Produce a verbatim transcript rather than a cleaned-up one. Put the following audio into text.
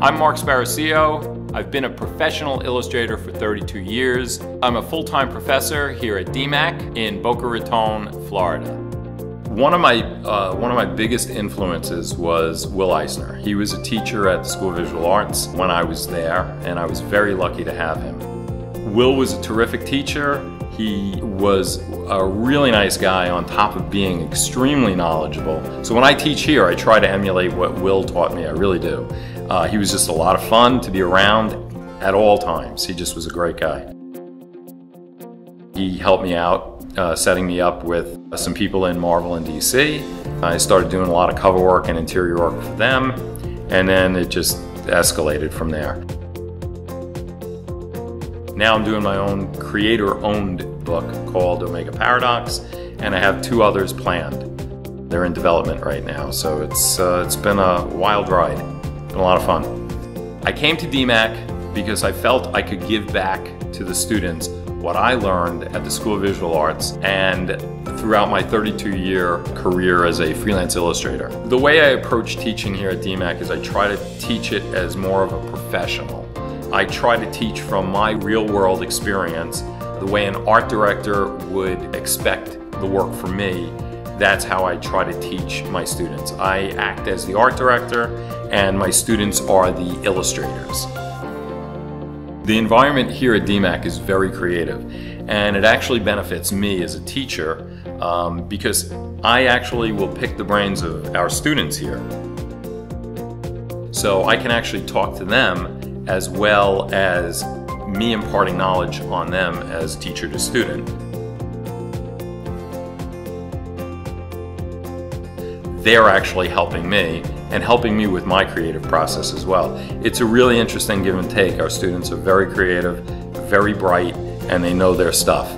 I'm Mark Sparacio. I've been a professional illustrator for thirty-two years. I'm a full-time professor here at D MAC in Boca Raton, Florida. One of my uh, one of my biggest influences was Will Eisner. He was a teacher at the School of Visual Arts when I was there, and I was very lucky to have him. Will was a terrific teacher. He was a really nice guy on top of being extremely knowledgeable. So when I teach here, I try to emulate what Will taught me, I really do. Uh, he was just a lot of fun to be around at all times. He just was a great guy. He helped me out, uh, setting me up with some people in Marvel and D C. I started doing a lot of cover work and interior work for them, and then it just escalated from there. Now I'm doing my own creator-owned book called Omega Paradox, and I have two others planned. They're in development right now, so it's, uh, it's been a wild ride. It's been a lot of fun. I came to D MAC because I felt I could give back to the students what I learned at the School of Visual Arts and throughout my thirty-two year career as a freelance illustrator. The way I approach teaching here at D MAC is I try to teach it as more of a professional. I try to teach from my real-world experience, the way an art director would expect the work from me. That's how I try to teach my students. I act as the art director, and my students are the illustrators. The environment here at D MAC is very creative, and it actually benefits me as a teacher um, because I actually will pick the brains of our students here. So I can actually talk to them as well as me imparting knowledge on them as teacher to student. They're actually helping me and helping me with my creative process as well. It's a really interesting give and take. Our students are very creative, very bright, and they know their stuff.